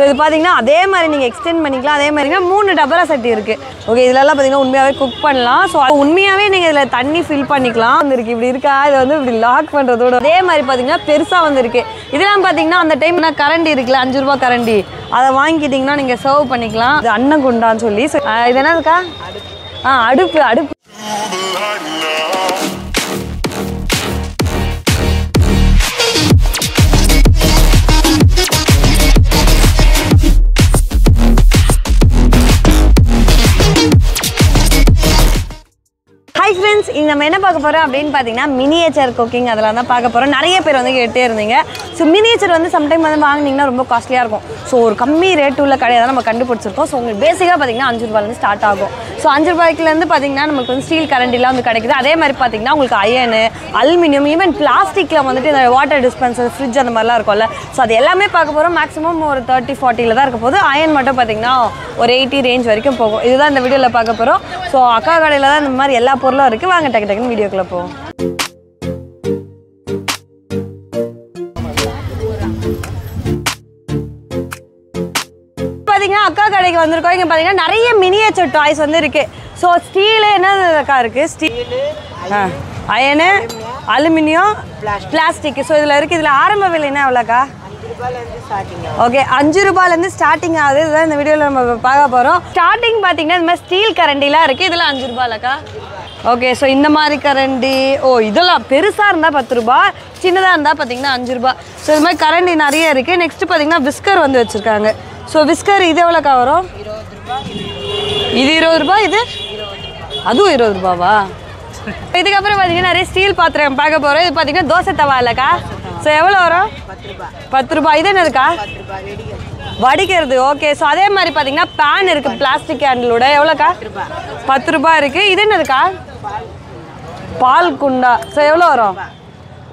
So இது பார்த்தீங்கன்னா அதே மாதிரி நீங்கள் எக்ஸ்டெண்ட் பண்ணிக்கலாம். அதே மாதிரினா 3 டபரா சட்டி இருக்குது. ஓகே இதெல்லாம் பார்த்தீங்கன்னா உண்மையாகவே குக் பண்ணலாம். ஸோ உண்மையாகவே நீங்கள் இதில் தண்ணி ஃபில் பண்ணிக்கலாம் வந்துருக்கு. இப்படி இருக்கா இதை வந்து இப்படி லாக் பண்ணுறதோட அதே மாதிரி பார்த்தீங்கன்னா பெருசாக வந்துருக்கு. இதெல்லாம் பார்த்தீங்கன்னா அந்த டைம் நான் கரண்டி இருக்குல்ல 5 ரூபா கரண்டி அதை வாங்கிக்கிட்டிங்கன்னா நீங்கள் சர்வ் பண்ணிக்கலாம். இது அன்ன குண்டான்னு சொல்லி இது என்ன இருக்கா அடுப்பு அடுப்பு ஃப்ரெண்ட்ஸ். இங்கே நம்ம என்ன பார்க்க போகிறோம் அப்படின்னு பார்த்தீங்கன்னா மினியேச்சர் குக்கிங் அதெல்லாம் தான் பார்க்க போகிறோம். நிறைய பேர் வந்து கேட்டே இருந்தீங்க. ஸோ மினியேச்சர் வந்து சம்டைம் வந்து வாங்கினீங்கன்னா ரொம்ப காஸ்ட்லியாக இருக்கும். ஸோ ஒரு கம்மி ரேட்டு உள்ள கடையை தான் நம்ம கண்டுபிடிச்சிருக்கோம். ஸோ உங்களுக்கு பேசிக்காக பார்த்தீங்கன்னா 5 ரூபாயிலேருந்து ஸ்டார்ட் ஆகும். ஸோ 5 ரூபாய்க்குலேருந்து பார்த்தீங்கன்னா நமக்கு வந்து ஸ்டீல் கரண்டிலாம் வந்து கிடைக்குது. அதே மாதிரி பார்த்தீங்கன்னா உங்களுக்கு அயனு அலுமினியம் ஈவன் பிளாஸ்டிக்கில் வந்துட்டு இந்த வாட்டர் டிஸ்பென்சர் ஃப்ரிட்ஜ் அந்த மாதிரிலாம் இருக்கும்ல. ஸோ அது எல்லாமே பார்க்க போகிறோம். மேக்ஸிமம் ஒரு 30-40 தான் இருக்க போது. அயன் மட்டும் பார்த்தீங்கன்னா ஒரு 80 ரேஞ்ச் வரைக்கும் போகும். இதுதான் இந்த வீடியோவில் பார்க்க போகிறோம். ஸோ அக்கா கடையில் தான் இந்த மாதிரி எல்லா பொருளும் இருக்குது. வாங்க டக்கு டக்குன்னு வீடியோக்குள்ளே போவோம். பார்த்தீங்கன்னா அக்கா கடைக்கு வந்திருக்கோம். இங்கே பார்த்தீங்கன்னா நிறைய மினியேச்சர் டாய்ஸ் வந்து இருக்குது. ஸோ ஸ்டீலு என்னக்கா இருக்குது steel iron aluminium plastic. So இதில் இருக்குது. இதில் ஆரம்ப விலைன்னா எவ்வளோக்கா? ஓகே 5 ரூபாயிலேருந்து ஸ்டார்டிங் ஆகுது. இதுதான் இந்த வீடியோவில் நம்ம பார்க்க போகிறோம். ஸ்டார்டிங் பார்த்தீங்கன்னா இந்த மாதிரி ஸ்டீல் கரண்டிலாம் இருக்குது. இதெல்லாம் 5 ரூபாயிலக்கா? ஓகே ஸோ இந்த மாதிரி கரண்டி ஓ இதெல்லாம் பெருசாக இருந்தால் 10 ரூபா, சின்னதாக இருந்தால் பார்த்தீங்கன்னா 5 ரூபா. ஸோ இது மாதிரி கரண்டி நிறைய இருக்குது. நெக்ஸ்ட்டு பார்த்தீங்கன்னா விஸ்கர் வந்து வச்சுருக்காங்க. ஸோ விஸ்கர் இது எவ்வளோக்கா வரும்? இது 20 ரூபா. இது அதுவும் 20 ரூபாவா? இதுக்கப்புறம் பார்த்தீங்கன்னா நிறைய ஸ்டீல் பாத்திரம் பார்க்க போகிறோம். இது பார்த்தீங்கன்னா தோசை தவா இல்லைக்கா? ஸோ எவ்வளோ வரும்? 10 ரூபா. இது என்னதுக்கா? வடிக்கிறது. ஓகே ஸோ அதே மாதிரி பார்த்தீங்கன்னா பேன் இருக்குது பிளாஸ்டிக் ஹேண்டிலோட. எவ்வளோக்கா? 10 ரூபா இருக்குது. இது என்னதுக்கா? பால் குண்டா. ஸோ எவ்வளோ வரும்?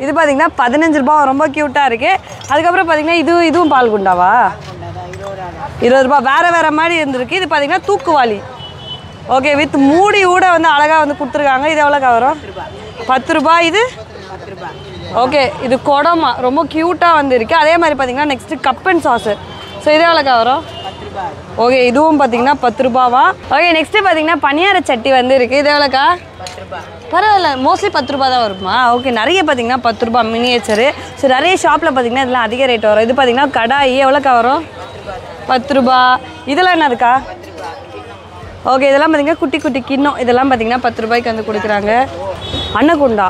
இது பார்த்தீங்கன்னா 15 ரூபா. ரொம்ப க்யூட்டாக இருக்குது. அதுக்கப்புறம் பார்த்தீங்கன்னா இதுவும் பால் குண்டாவா? 20 ரூபா. வேறு வேறு மாதிரி இருந்திருக்கு. இது பார்த்தீங்கன்னா தூக்குவாளி. ஓகே வித் மூடி ஊட வந்து அழகாக வந்து கொடுத்துருக்காங்க. இது எவ்வளோக்கா வரும்? 10 ரூபா. இது 10 ரூபா. ஓகே இது குடமா ரொம்ப க்யூட்டாக வந்து இருக்குது. அதே மாதிரி பார்த்தீங்கன்னா next cup and sauce. So இது எவ்வளோக்கா வரும்? ஓகே இதுவும் பார்த்தீங்கன்னா 10 ரூபாவா? ஓகே நெக்ஸ்ட்டு பார்த்தீங்கன்னா பனியார சட்டி வந்து இருக்குது. இது எவ்வளோக்கா? பரவாயில்ல மோஸ்ட்லி 10 ரூபா தான் வருமா? ஓகே நிறைய பார்த்தீங்கன்னா 10 ரூபா மினியேச்சரு. ஸோ நிறைய ஷாப்பில் பார்த்தீங்கன்னா இதெல்லாம் அதிக ரேட் வரும். இது பார்த்தீங்கன்னா கடாயி. எவ்வளோக்கா வரும்? 10 ரூபா. இதெல்லாம் என்ன இருக்கா? ஓகே இதெல்லாம் பார்த்தீங்கன்னா குட்டி குட்டி கிண்ணம். இதெல்லாம் பார்த்தீங்கன்னா 10 ரூபாய்க்கு வந்து கொடுக்குறாங்க. அன்னகுண்டா.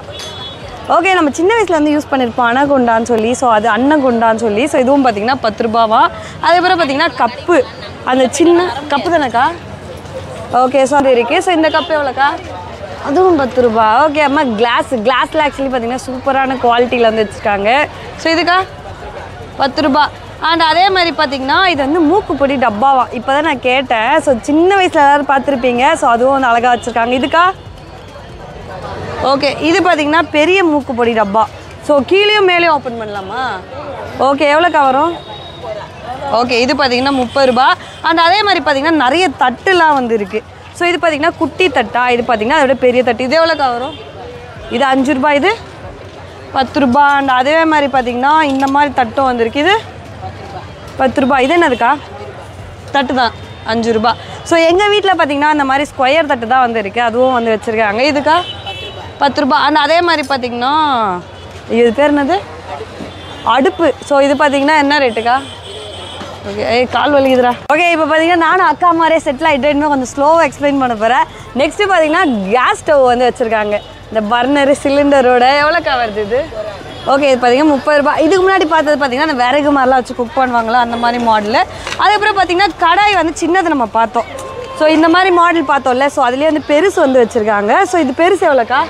ஓகே நம்ம சின்ன வயசில் வந்து யூஸ் பண்ணியிருப்போம் அனகுண்டான்னு சொல்லி. ஸோ அது அன்னகுண்டான்னு சொல்லி. ஸோ இதுவும் பார்த்தீங்கன்னா 10 ரூபாவா? அதுக்கப்புறம் பார்த்தீங்கன்னா கப்பு. அந்த சின்ன கப்பு தானேக்கா? ஓகே ஸோ அது இருக்குது. ஸோ இந்த கப்பு எவ்வளோக்கா? அதுவும் 10 ரூபா. ஓகே அம்மா கிளாஸ் கிளாஸில் ஆக்சுவலி பார்த்தீங்கன்னா சூப்பரான குவாலிட்டியில் வந்து வச்சுருக்காங்க. ஸோ இதுக்கா? 10 ரூபா. அண்ட் அதே மாதிரி பார்த்தீங்கன்னா இது வந்து மூக்குப்பொடி டப்பாவா? இப்போ தான் நான் கேட்டேன். ஸோ சின்ன வயசில் எல்லோரும் பார்த்துருப்பீங்க. ஸோ அதுவும் வந்து அழகாக வச்சுருக்காங்க. இதுக்கா? ஓகே இது பார்த்தீங்கன்னா பெரிய மூக்குப்பொடி டப்பா. ஸோ கீழேயும் மேலேயும் ஓப்பன் பண்ணலாமா? ஓகே எவ்வளோக்கா வரும்? ஓகே இது பார்த்தீங்கன்னா 30 ரூபா. அண்ட் அதே மாதிரி பார்த்தீங்கன்னா நிறைய தட்டுலாம் வந்து இருக்குது. ஸோ இது பார்த்தீங்கன்னா குட்டி தட்டா? இது பார்த்தீங்கன்னா அதோட பெரிய தட்டு. இது எவ்வளோக்கா வரும்? இது 5 ரூபா. இது 10 ரூபா. அண்ட் அதே மாதிரி பார்த்தீங்கன்னா இந்த மாதிரி தட்டும் வந்துருக்கு. இது 10 ரூபா. இது என்னதுக்கா? தட்டு தான் 5 ரூபா. ஸோ எங்கள் வீட்டில் பார்த்தீங்கன்னா இந்த மாதிரி ஸ்கொயர் தட்டு தான் வந்து இருக்குது. அதுவும் வந்து வச்சுருக்காங்க. இதுக்கா? 10 ரூபா. அண்ட் அதே மாதிரி பார்த்தீங்கன்னா இது பேர் என்னது? அடுப்பு. ஸோ இது பார்த்தீங்கன்னா என்ன ரேட்டுக்கா? ஓகே ஏ கால் வலிக்குதுரா. ஓகே இப்போ பார்த்தீங்கன்னா நானும் அக்கா மாதிரியே செட்டில் ஆகிட்டு இன்னும் கொஞ்சம் ஸ்லோவாக எக்ஸ்பிளைன் பண்ண போகிறேன். நெக்ஸ்ட்டு பார்த்தீங்கன்னா கேஸ் ஸ்டவ் வந்து வச்சுருக்காங்க. இந்த பர்னரு சிலிண்டரோட எவ்வளோக்கா வருது இது? ஓகே இது பார்த்தீங்கன்னா 30 ரூபா. இதுக்கு முன்னாடி பார்த்தது பார்த்தீங்கன்னா அந்த விறகு மாதிரிலாம் வச்சு குக் பண்ணுவாங்களா அந்த மாதிரி மாடலு. அதுக்கப்புறம் பார்த்தீங்கன்னா கடாய் வந்து சின்னது நம்ம பார்த்தோம். ஸோ இந்த மாதிரி மாடல் பார்த்தோம்ல. ஸோ அதுலேயே வந்து பெருசு வந்து வச்சுருக்காங்க. ஸோ இது பெருசு எவ்வளோக்கா?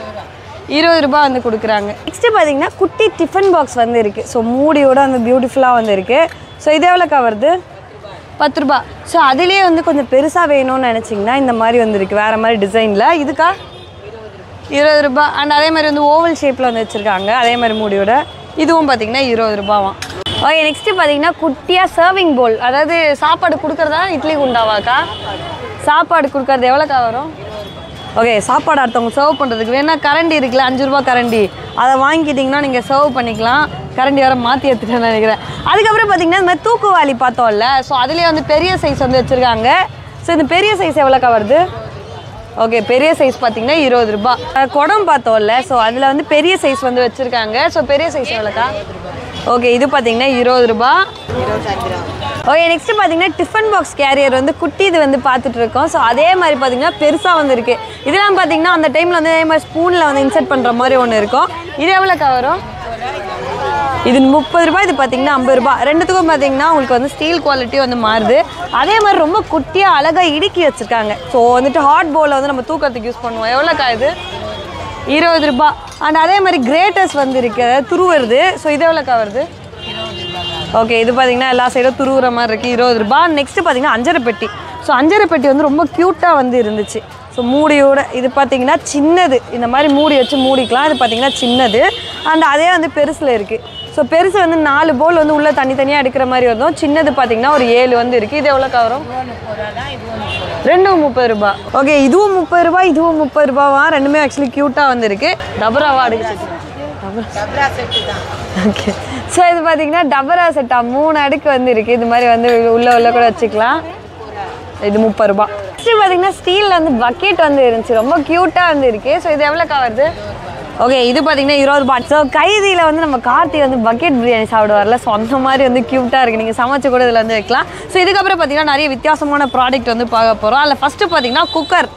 20 ரூபா வந்து கொடுக்குறாங்க. நெக்ஸ்ட்டு பார்த்தீங்கன்னா குட்டி டிஃபன் பாக்ஸ் வந்து இருக்குது. ஸோ மூடியோட வந்து பியூட்டிஃபுல்லாக வந்து இருக்குது. ஸோ இது எவ்வளோக்கா வருது? 10 ரூபா. ஸோ அதுலேயே வந்து கொஞ்சம் பெருசாக வேணும்னு நினச்சிங்கன்னா இந்த மாதிரி வந்துருக்கு வேறு மாதிரி டிசைனில். இதுக்கா? 20 ரூபா. அண்ட் அதே மாதிரி வந்து ஓவல் ஷேப்பில் வந்து வச்சுருக்காங்க. அதே மாதிரி மூடியோட இதுவும் பார்த்திங்கன்னா 20 ரூபாவாம். ஓகே நெக்ஸ்ட்டு பார்த்தீங்கன்னா குட்டியாக சர்விங் பவுல். அதாவது சாப்பாடு கொடுக்குறதா இட்லி குண்டாவாக்கா? சாப்பாடு கொடுக்குறது எவ்வளோக்கா வரும்? ஓகே சாப்பாடு அடுத்தவங்க சர்வ் பண்ணுறதுக்கு வேணால் கரண்டி இருக்குல்ல 5 ரூபா கரண்டி அதை வாங்கிக்கிட்டிங்கன்னா நீங்கள் சர்வ் பண்ணிக்கலாம். கரண்டி வர மாற்றி எடுத்துட்டேன்னு நினைக்கிறேன். அதுக்கப்புறம் பார்த்திங்கன்னா இந்த மாதிரி தூக்குவாளி பார்த்தோம்ல, ஸோ அதுலேயே வந்து பெரிய சைஸ் வந்து வச்சுருக்காங்க. ஸோ இந்த பெரிய சைஸ் எவ்வளோக்கா வருது? ஓகே பெரிய சைஸ் பார்த்தீங்கன்னா 20 ரூபா. குடம் பார்த்தோம்ல, ஸோ அதில் வந்து பெரிய சைஸ் வந்து வச்சுருக்காங்க. ஸோ பெரிய சைஸ் எவ்வளோக்கா? ஓகே இது பார்த்தீங்கன்னா 20 ரூபா. ஓகே நெக்ஸ்ட்டு பார்த்தீங்கன்னா டிஃபன் பாக்ஸ் கேரியர் வந்து குட்டி இது வந்து பார்த்துட்ருக்கோம். ஸோ அதே மாதிரி பார்த்தீங்கன்னா பெருசாக வந்து இருக்குது. இதெல்லாம் பார்த்தீங்கன்னா அந்த டைமில் வந்து அதே மாதிரி ஸ்பூனில் வந்து இன்சர்ட் பண்ணுற மாதிரி ஒன்று இருக்கும். இது எவ்வளோக்கா வரும்? இது 30 ரூபா. இது பார்த்தீங்கன்னா 50 ரூபா. ரெண்டுத்துக்கும் பார்த்தீங்கன்னா உங்களுக்கு வந்து ஸ்டீல் குவாலிட்டி வந்து மாறுது. அதே மாதிரி ரொம்ப குட்டியாக அழகாக இடுக்கி வச்சுருக்காங்க. ஸோ வந்துட்டு ஹாட் பவுலில் வந்து நம்ம தூக்கிறதுக்கு யூஸ் பண்ணுவோம். எவ்வளோக்கா இது? 20 ரூபா. அண்ட் அதே மாதிரி கிரேட்டர்ஸ் வந்து இருக்குது, துருவுறது. ஸோ இது எவ்வளோக்கா வருது? ஓகே இது பார்த்தீங்கன்னா எல்லா சைடும் துருவுற மாதிரி இருக்குது, 20 ரூபா. நெக்ஸ்ட்டு பார்த்தீங்கன்னா அஞ்சரை பெட்டி. ஸோ அஞ்சரை பெட்டி வந்து ரொம்ப க்யூட்டாக வந்து இருந்துச்சு. ஸோ மூடியோட இது பார்த்தீங்கன்னா சின்னது, இந்த மாதிரி மூடி வச்சு மூடிக்கலாம். இது பார்த்தீங்கன்னா சின்னது அண்ட் அதே வந்து பெருசில் இருக்குது. ஸோ பெருசு வந்து 4 பவுல் வந்து உள்ளே தனித்தனியாக எடுக்கிற மாதிரி வரும். சின்னது பார்த்தீங்கன்னா ஒரு 7 வந்து இருக்குது. இது எவ்வளோக்கா வரும்? ரெண்டும் 30 ரூபா. ஓகே இதுவும் 30 ரூபா, இதுவும் 30 ரூபாவா. ரெண்டுமே ஆக்சுவலி க்யூட்டாக வந்து இருக்குது. டபராவா அடுக்கு? ஓகே ஸோ இது பார்த்தீங்கன்னா டபரா செட்டா 3 அடுக்கு வந்து இருக்குது. இது மாதிரி வந்து உள்ளே கூட வச்சுக்கலாம். இது 30 ரூபா. நெக்ஸ்ட்டு பார்த்தீங்கன்னா ஸ்டீலில் வந்து பக்கெட் வந்து இருந்துச்சு, ரொம்ப க்யூட்டாக வந்து இருக்குது. ஸோ இது எவ்வளோக்கா வருது? ஓகே இது பார்த்தீங்கன்னா 20 ரூபா. ஸோ கைதியில் வந்து நம்ம கார்த்தி வந்து பக்கெட் பிரியாணி சாப்பிடுவார்ல, ஸோ அந்த மாதிரி வந்து க்யூட்டாக இருக்குது. நீங்கள் சமைச்சு கூட இதில் வந்து வைக்கலாம். ஸோ இதுக்கப்புறம் பார்த்தீங்கன்னா நிறைய வித்தியாசமான ப்ராடக்ட் வந்து பார்க்க போகிறோம். அதில் ஃபஸ்ட்டு பார்த்தீங்கன்னா குக்கர்.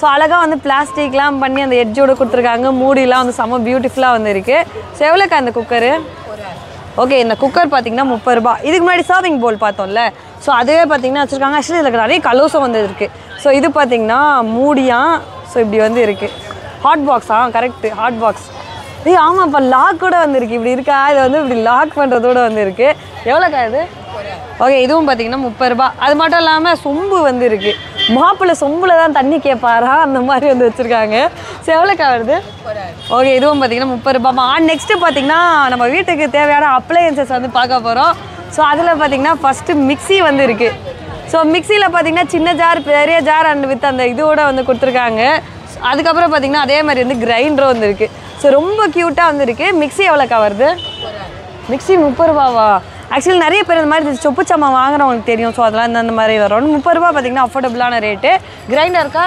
ஸோ அழகாக வந்து பிளாஸ்டிக்லாம் பண்ணி அந்த எட்ஜோடு கொடுத்துருக்காங்க. மூடிலாம் வந்து செம்ம பியூட்டிஃபுல்லாக வந்து இருக்குது. ஸோ எவ்வளோக்கா அந்த குக்கரு? ஓகே இந்த குக்கர் பார்த்தீங்கன்னா 30 ரூபா. இதுக்கு முன்னாடி சர்விங் பவுல் பார்த்தோம்ல, ஸோ அதுவே பார்த்தீங்கன்னா வச்சுருக்காங்க. ஆக்சுவலி இதில் நிறைய கலோசம் வந்து இருக்குது. ஸோ இது பார்த்தீங்கன்னா மூடியா, ஸோ இப்படி வந்து இருக்குது. ஹாட் பாக்ஸ், ஆ கரெக்டு, ஹாட் பாக்ஸ். ஏய் ஆமாம், இப்போ லாக் கூட வந்துருக்கு. இப்படி இருக்கா, இது வந்து இப்படி லாக் பண்ணுறதோடு வந்துருக்கு. எவ்வளோக்கா இது? ஓகே இதுவும் பார்த்தீங்கன்னா 30 ரூபா. அது மட்டும் இல்லாமல் சொம்பு வந்து இருக்குது. மாப்பிள்ளை சொம்பில் தான் தண்ணி கேட்பாரா, அந்த மாதிரி வந்து வச்சுருக்காங்க. ஸோ எவ்வளோக்கா வருது? ஓகே இதுவும் பார்த்தீங்கன்னா 30 ரூபாமா. நெக்ஸ்ட்டு பார்த்தீங்கன்னா நம்ம வீட்டுக்கு தேவையான அப்ளையன்சஸ் வந்து பார்க்க போகிறோம். ஸோ அதில் பார்த்தீங்கன்னா ஃபஸ்ட்டு மிக்சி வந்து இருக்குது. ஸோ மிக்சியில் பார்த்தீங்கன்னா சின்ன ஜார், பெரிய ஜார் அண்ட் வித் அந்த இதோட வந்து கொடுத்துருக்காங்க. அதுக்கப்புறம் பார்த்தீங்கன்னா அதே மாதிரி வந்து கிரைண்டரும் வந்து இருக்குது. ஸோ ரொம்ப க்யூட்டாக வந்து இருக்குது. மிக்ஸி எவ்வளோக்கா வருது? மிக்ஸி 30 ரூபாவா. ஆக்சுவலி நிறைய பேர் இந்த மாதிரி சொப்பு சாமான் வாங்குறவங்களுக்கு தெரியும். ஸோ அதெல்லாம் இந்த மாதிரி வரும். 30 ரூபா பார்த்தீங்கன்னா அஃபோர்டபுளான ரேட்டு. கிரைண்டருக்கா?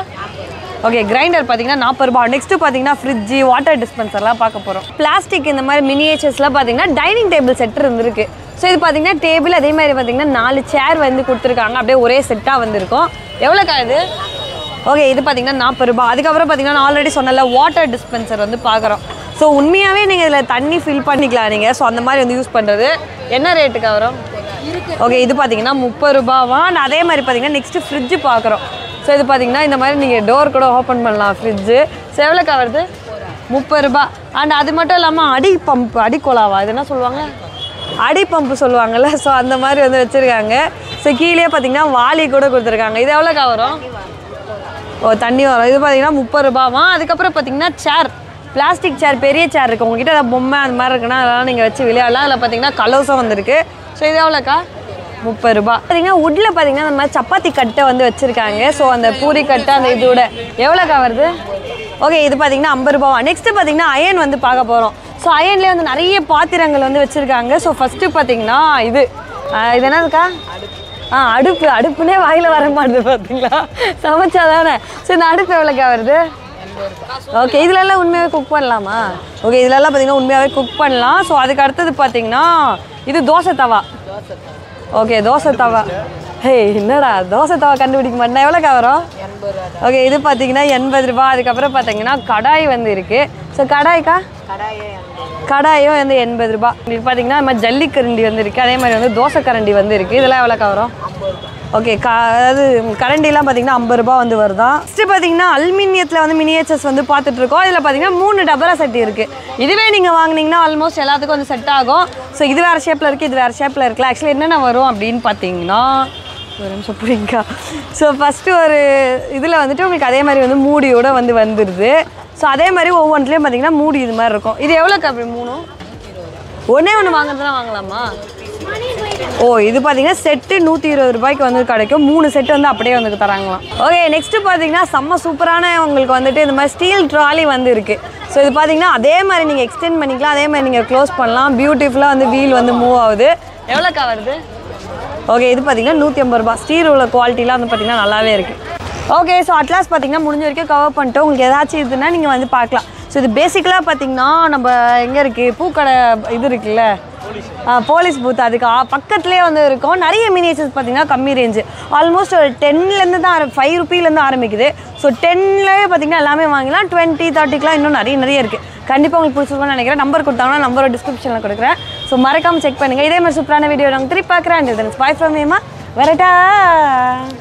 ஓகே கிரைண்டர் பார்த்தீங்கன்னா 40 ரூபா. நெக்ஸ்ட்டு பார்த்தீங்கன்னா ஃப்ரிட்ஜு, வாட்டர் டிஸ்பென்சர்லாம் பார்க்க போகிறோம். பிளாஸ்டிக் இந்த மாதிரி மினியேச்சர்ஸ்லாம் பார்த்தீங்கன்னா டைனிங் டேபிள் செட்டு இருந்துருக்கு. ஸோ இது பார்த்தீங்கன்னா டேபிள், அதே மாதிரி பார்த்தீங்கன்னா 4 சேர் வந்து கொடுத்துருக்காங்க. அப்படியே ஒரே செட்டாக வந்துருக்கும். எவ்வளோக்கா இது? ஓகே இது பார்த்தீங்கன்னா 40 ரூபா. அதுக்கப்புறம் பார்த்தீங்கன்னா நான் ஆல்ரெடி சொன்னல வாட்டர் டிஸ்பென்சர் வந்து பார்க்குறோம். ஸோ உண்மையாகவே நீங்கள் இதில் தண்ணி ஃபில் பண்ணிக்கலாம் நீங்கள். ஸோ அந்த மாதிரி வந்து யூஸ் பண்ணுறது. என்ன ரேட்டுக்கு வரும்? ஓகே இது பார்த்தீங்கன்னா 30 ரூபாவா. அதே மாதிரி பார்த்தீங்கன்னா நெக்ஸ்ட்டு ஃப்ரிட்ஜு பார்க்குறோம். ஸோ இது பார்த்தீங்கன்னா இந்த மாதிரி நீங்கள் டோர் கூட ஓப்பன் பண்ணலாம் ஃப்ரிட்ஜு. ஸோ எவ்வளோக்கா வருது? 30 ரூபா. அண்ட் அது மட்டும் இல்லாமல் அடி பம்ப், அடி குழாவா இது என்ன சொல்லுவாங்க, அடி பம்பு சொல்லுவாங்கள்ல, ஸோ அந்த மாதிரி வந்து வச்சுருக்காங்க. ஸோ கீழே பார்த்தீங்கன்னா வாளி கூட கொடுத்துருக்காங்க. இது எவ்வளோக்கா வரும்? ஓ தண்ணி வரும். இது பார்த்தீங்கன்னா 30 ரூபாவா. அதுக்கப்புறம் பார்த்தீங்கன்னா சேர், பிளாஸ்டிக் சேர், பெரிய சேர் இருக்குது. உங்ககிட்ட ஏதாவது பொம்மை அந்த மாதிரி இருக்குன்னா அதெல்லாம் நீங்கள் வச்சு விளையாடலாம். அதில் பார்த்தீங்கன்னா கலோசம் வந்துருக்கு. ஸோ இது எவ்வளோக்கா? 30 ரூபா. பார்த்தீங்கன்னா உட்ல பார்த்தீங்கன்னா அந்த மாதிரி சப்பாத்தி கட்டை வந்து வச்சுருக்காங்க. ஸோ அந்த பூரி கட்டை அந்த இதோட எவ்வளோக்கா வருது? ஓகே இது பார்த்தீங்கன்னா 50 ரூபாவா. நெக்ஸ்ட்டு பார்த்தீங்கன்னா அயன் வந்து பார்க்க போகிறோம். ஸோ அயன்லேயே வந்து நிறைய பாத்திரங்கள் வந்து வச்சுருக்காங்க. ஸோ ஃபஸ்ட்டு பார்த்தீங்கன்னா இது என்னதுக்கா? அடுப்பு. அடுப்புனே வாயில் வர மாட்டேது பார்த்தீங்களா, சமைச்சா தானே. ஸோ இந்த அடுப்பு எவ்வளோக்கா வருது? ஓகே இதுலெல்லாம் உண்மையாகவே குக் பண்ணலாமா? ஓகே இதுலெல்லாம் பார்த்தீங்கன்னா உண்மையாகவே குக் பண்ணலாம். ஸோ அதுக்கு அடுத்தது பார்த்தீங்கன்னா இது தோசை தவா. ஓகே தோசை தவா. ஹே என்னடா தோசை தவா கண்டுபிடிக்க மாட்டேன். எவ்வளோக்கா வரும்? ஓகே இது பார்த்தீங்கன்னா 80 ரூபா. அதுக்கப்புறம் பார்த்தீங்கன்னா கடாய் வந்து இருக்குது. ஸோ கடாய்க்கா? கடாயும் வந்து 80 ரூபா. இது பார்த்தீங்கன்னா அது மாதிரி ஜல்லி கரண்டி வந்து இருக்குது. அதே மாதிரி வந்து தோசை கரண்டி வந்து இருக்குது. இதெல்லாம் எவ்வளோக்கா வரும்? ஓகே அதாவது கரண்டிலாம் பார்த்தீங்கன்னா 50 ரூபா வந்து வருதான். ஃபஸ்ட்டு பார்த்தீங்கன்னா அலுமினியத்தில் வந்து மினியேச்சர்ஸ் வந்து பார்த்துட்ருக்கோம். இதில் பார்த்தீங்கன்னா 3 டபரா செட் இருக்குது. இதுவே நீங்கள் வாங்கினீங்கன்னா ஆல்மோஸ்ட் எல்லாத்துக்கும் வந்து செட் ஆகும். ஸோ இது வேறு ஷேப்பில் இருக்குது, இது வேறு ஷேப்பில் இருக்குது. ஆக்சுவலி என்னென்ன வரும் அப்படின்னு பார்த்தீங்கன்னா ஒரு நிமிஷம் பிடிங்கா. ஸோ ஃபஸ்ட்டு ஒரு இதில் வந்துட்டு உங்களுக்கு அதே மாதிரி வந்து மூடியோடு வந்து வந்துடுது. ஸோ அதே மாதிரி ஒவ்வொன்றுலேயும் பார்த்தீங்கன்னா மூடி இது மாதிரி இருக்கும். இது எவ்வளோக்கு அப்படி மூணும்? ஒன்றே ஒன்று வாங்குறதுலாம் வாங்கலாமா? ஓ இது பார்த்தீங்கன்னா செட்டு 120 ரூபாய்க்கு வந்து கிடைக்கும். 3 செட்டு வந்து அப்படியே வந்து தராங்களாம். ஓகே நெக்ஸ்ட் பார்த்தீங்கன்னா செம்ம சூப்பரான உங்களுக்கு வந்துட்டு இந்த மாதிரி ஸ்டீல் ட்ராலி வந்து இருக்குது. ஸோ இது பார்த்தீங்கன்னா அதே மாதிரி நீங்கள் எக்ஸ்டெண்ட் பண்ணிக்கலாம், அதே மாதிரி நீங்கள் க்ளோஸ் பண்ணலாம். பியூட்டிஃபுல்லாக வந்து வீல் வந்து மூவ் ஆகுது. எவ்வளோக்கா வருது? ஓகே இது பார்த்தீங்கன்னா 180 ரூபா. ஸ்டீல் உள்ள குவாலிட்டிலாம் வந்து பார்த்தீங்கன்னா நல்லாவே இருக்குது. ஓகே ஸோ அட்லாஸ் பார்த்தீங்கன்னா முடிஞ்ச வரைக்கும் கவர் பண்ணிட்டோம். உங்களுக்கு ஏதாச்சும் இதுன்னா நீங்கள் வந்து பார்க்கலாம். ஸோ இது பேசிக்கலாக பார்த்தீங்கன்னா நம்ம எங்கே இருக்குது பூக்கடை இது இருக்குல்ல போலீஸ் பூத், அதுக்கு பக்கத்துலேயே வந்து இருக்கும். நிறைய மினியேச்சர்ஸ் பார்த்தீங்கன்னா கம்மி ரேஞ்சு, ஆல்மோஸ்ட் ஒரு 10லேருந்து தான் 5 ரூபீலேருந்து ஆரம்பிக்குது. ஸோ 10லேயே பார்த்தீங்கன்னா எல்லாமே வாங்கலாம். 20, 30க்கெலாம் இன்னும் நிறைய இருக்குது. கண்டிப்பாக உங்களுக்கு பிடிச்சிருக்கோன்னு நினைக்கிறேன். நம்பர் கொடுத்தாங்கன்னா நம்பரோட டிஸ்கிரிப்ஷனில் கொடுக்குறேன். ஸோ மறக்காமல் செக் பண்ணுங்கள். இதே மாதிரி சூப்பரான வீடியோ நாங்கள் திருப்பி பார்க்குறேன். Bye from Hema. வரட்டா.